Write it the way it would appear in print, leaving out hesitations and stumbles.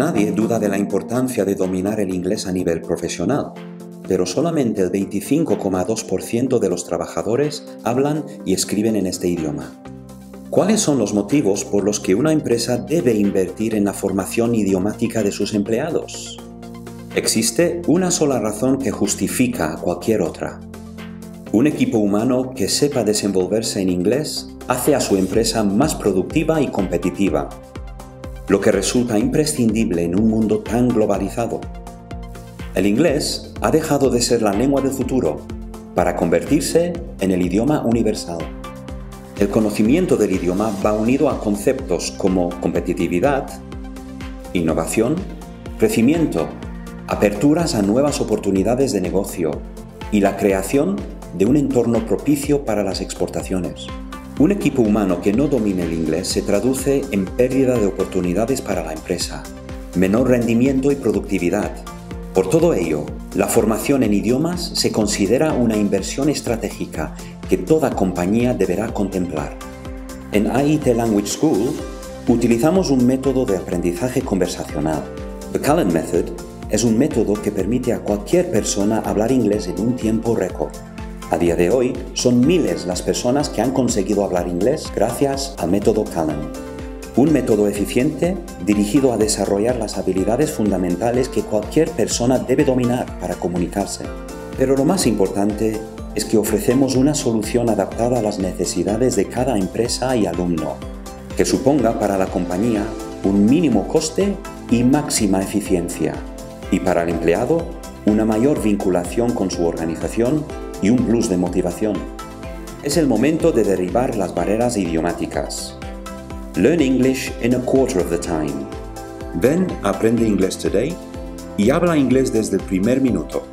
Nadie duda de la importancia de dominar el inglés a nivel profesional, pero solamente el 25,2% de los trabajadores hablan y escriben en este idioma. ¿Cuáles son los motivos por los que una empresa debe invertir en la formación idiomática de sus empleados? Existe una sola razón que justifica a cualquier otra. Un equipo humano que sepa desenvolverse en inglés hace a su empresa más productiva y competitiva, lo que resulta imprescindible en un mundo tan globalizado. El inglés ha dejado de ser la lengua del futuro para convertirse en el idioma universal. El conocimiento del idioma va unido a conceptos como competitividad, innovación, crecimiento, aperturas a nuevas oportunidades de negocio y la creación de un entorno propicio para las exportaciones. Un equipo humano que no domine el inglés se traduce en pérdida de oportunidades para la empresa, menor rendimiento y productividad. Por todo ello, la formación en idiomas se considera una inversión estratégica que toda compañía deberá contemplar. En AIT Language School, utilizamos un método de aprendizaje conversacional. The Callan Method es un método que permite a cualquier persona hablar inglés en un tiempo récord. A día de hoy, son miles las personas que han conseguido hablar inglés gracias al método Callan. Un método eficiente dirigido a desarrollar las habilidades fundamentales que cualquier persona debe dominar para comunicarse. Pero lo más importante es que ofrecemos una solución adaptada a las necesidades de cada empresa y alumno, que suponga para la compañía un mínimo coste y máxima eficiencia, y para el empleado una mayor vinculación con su organización y un plus de motivación. Es el momento de derribar las barreras idiomáticas. Learn English in a quarter of the time. Ven, aprende inglés today y habla inglés desde el primer minuto.